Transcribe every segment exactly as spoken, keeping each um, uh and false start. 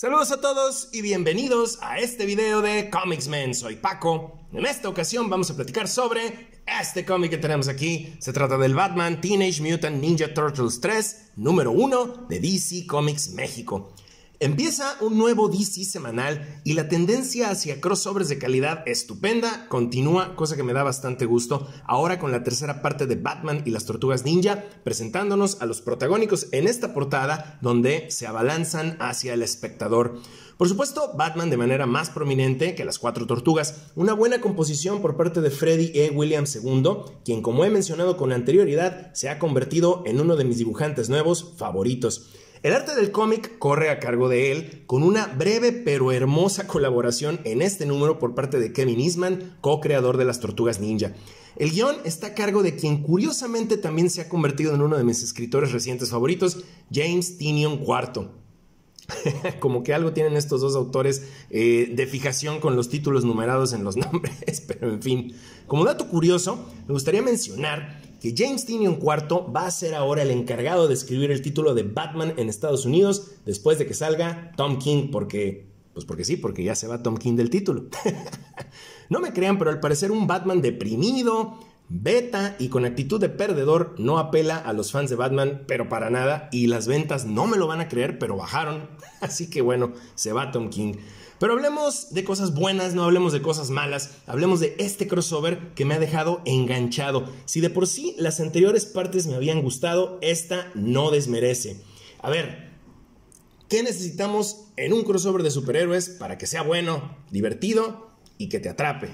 Saludos a todos y bienvenidos a este video de ComiXmen. Soy Paco. En esta ocasión vamos a platicar sobre este cómic que tenemos aquí. Se trata del Batman Teenage Mutant Ninja Turtles tres, número uno de D C Comics México. Empieza un nuevo D C semanal y la tendencia hacia crossovers de calidad estupenda continúa, cosa que me da bastante gusto, ahora con la tercera parte de Batman y las Tortugas Ninja, presentándonos a los protagónicos en esta portada donde se abalanzan hacia el espectador. Por supuesto, Batman de manera más prominente que las cuatro tortugas, una buena composición por parte de Freddy E. Williams segundo, quien, como he mencionado con anterioridad, se ha convertido en uno de mis dibujantes nuevos favoritos. El arte del cómic corre a cargo de él, con una breve pero hermosa colaboración en este número por parte de Kevin Eastman, co-creador de las Tortugas Ninja. El guión está a cargo de quien curiosamente también se ha convertido en uno de mis escritores recientes favoritos, James Tynion cuarto. Como que algo tienen estos dos autores eh, de fijación con los títulos numerados en los nombres, pero en fin. Como dato curioso, me gustaría mencionar que James Tynion cuarto va a ser ahora el encargado de escribir el título de Batman en Estados Unidos después de que salga Tom King, porque, pues porque sí, porque ya se va Tom King del título. No me crean, pero al parecer un Batman deprimido, beta y con actitud de perdedor no apela a los fans de Batman, pero para nada, y las ventas no me lo van a creer, pero bajaron, así que bueno, se va Tom King. Pero hablemos de cosas buenas, no hablemos de cosas malas, hablemos de este crossover que me ha dejado enganchado. Si de por sí las anteriores partes me habían gustado, esta no desmerece. A ver, ¿qué necesitamos en un crossover de superhéroes para que sea bueno, divertido y que te atrape?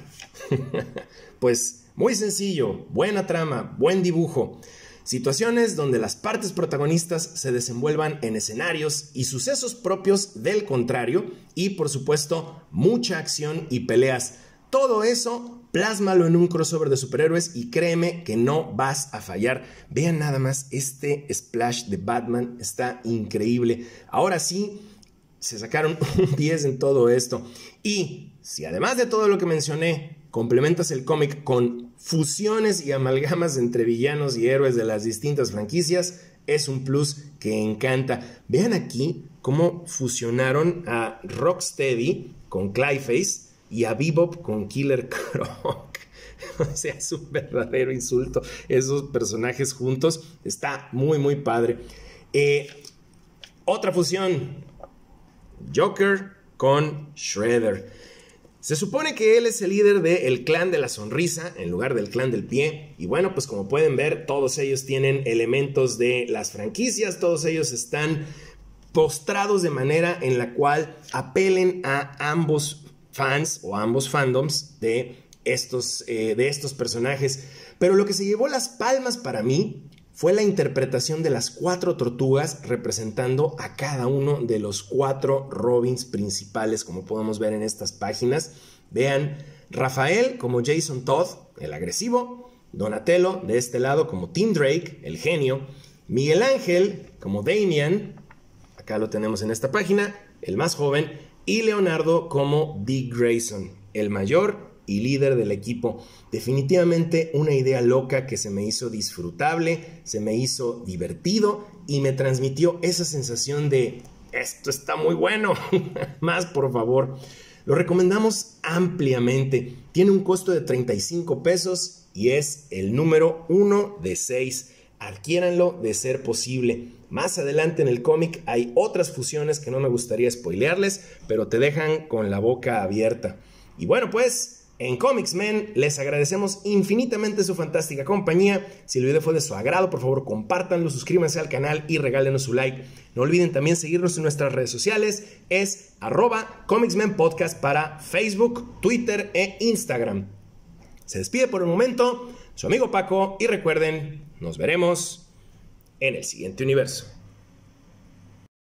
Pues muy sencillo, buena trama, buen dibujo, situaciones donde las partes protagonistas se desenvuelvan en escenarios y sucesos propios del contrario y, por supuesto, mucha acción y peleas. Todo eso, plásmalo en un crossover de superhéroes y créeme que no vas a fallar. Vean nada más, este splash de Batman está increíble. Ahora sí, se sacaron un diez en todo esto. Y si además de todo lo que mencioné, complementas el cómic con fusiones y amalgamas entre villanos y héroes de las distintas franquicias, es un plus que encanta. Vean aquí cómo fusionaron a Rocksteady con Clayface y a Bebop con Killer Croc. O sea, es un verdadero insulto esos personajes juntos. Está muy, muy padre. Eh, otra fusión, Joker con Shredder. Se supone que él es el líder del Clan de la Sonrisa en lugar del Clan del Pie. Y bueno, pues como pueden ver, todos ellos tienen elementos de las franquicias. Todos ellos están postrados de manera en la cual apelen a ambos fans o a ambos fandoms de estos, eh, de estos personajes. Pero lo que se llevó las palmas para mí fue la interpretación de las cuatro tortugas representando a cada uno de los cuatro Robins principales, como podemos ver en estas páginas. Vean, Rafael como Jason Todd, el agresivo, Donatello de este lado como Tim Drake, el genio, Miguel Ángel como Damian, acá lo tenemos en esta página, el más joven, y Leonardo como Dick Grayson, el mayor y líder del equipo. Definitivamente una idea loca que se me hizo disfrutable, se me hizo divertido y me transmitió esa sensación de esto está muy bueno. Más, por favor. Lo recomendamos ampliamente. Tiene un costo de treinta y cinco pesos y es el número uno de seis. Adquiéranlo de ser posible. Más adelante en el cómic hay otras fusiones que no me gustaría spoilearles, pero te dejan con la boca abierta. Y bueno, pues en ComiXmen les agradecemos infinitamente su fantástica compañía. Si el video fue de su agrado, por favor compártanlo, suscríbanse al canal y regálenos su like. No olviden también seguirnos en nuestras redes sociales. Es arroba ComiXmen Podcast para Facebook, Twitter e Instagram. Se despide por el momento su amigo Paco y recuerden, nos veremos en el siguiente universo.